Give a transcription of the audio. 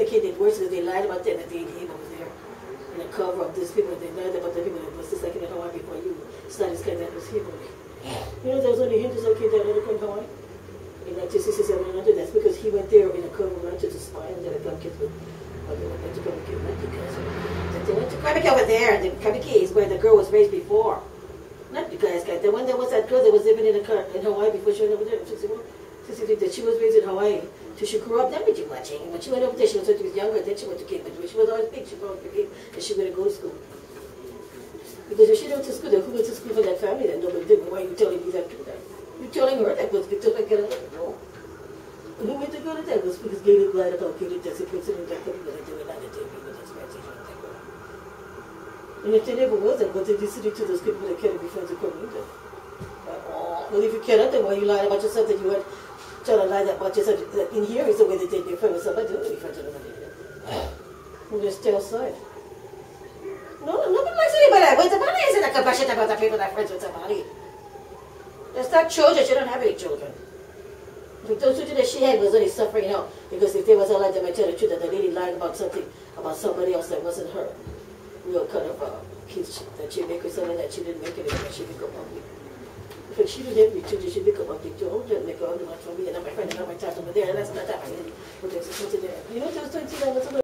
placated words because they lied about that and they gave over there. And a cover up these people, they lied about the people that was just like in Hawaii before you. It's not this kind that was Hebrew. You know, there's only Hindus okay there in Hawaii. In 1967, that's because he went there in a cover up to spy and then the kids would. They went to Kabiki over there, and the Kabiki is where the girl was raised before. Not the guys, the one that was that girl that was living in Hawaii before she went over there. That she was raised in Hawaii. So she grew up, that made you watching. And when she went over there, she was younger, then she went to Cape Madrid. She was always big, she was always big, and she went to go to school. Because if she went to school, then who went to school for that family that nobody did? Why are you telling me that to that? You're telling her that was Victoria Gallo. Who went to go to that was because they were glad about getting that considering that people that they were not at people that's right. And if they never was that, what did you say to those people that can't be friends with community? Well, if you cannot, then why you lied about yourself that you had trying to lie about yourself that in here is the way that they be friends with somebody, they don't be friends with nobody. From their stale side. No, nobody likes anybody that way. Somebody isn't that compassionate about the people that are friends with somebody. That's not children, you don't have any children. Those children that she had was only suffering out because if there was a lie, they might tell the truth that the lady lied about something, about somebody else that wasn't her. Real kind of kids that she make or something that she didn't make it anymore, she become ugly. But she didn't have any children, she become ugly too. Oh, didn't make her ugly for me, and I'm my friend, and I'm my child over there, and that's not happening. But there's a there. You know what I was trying to say?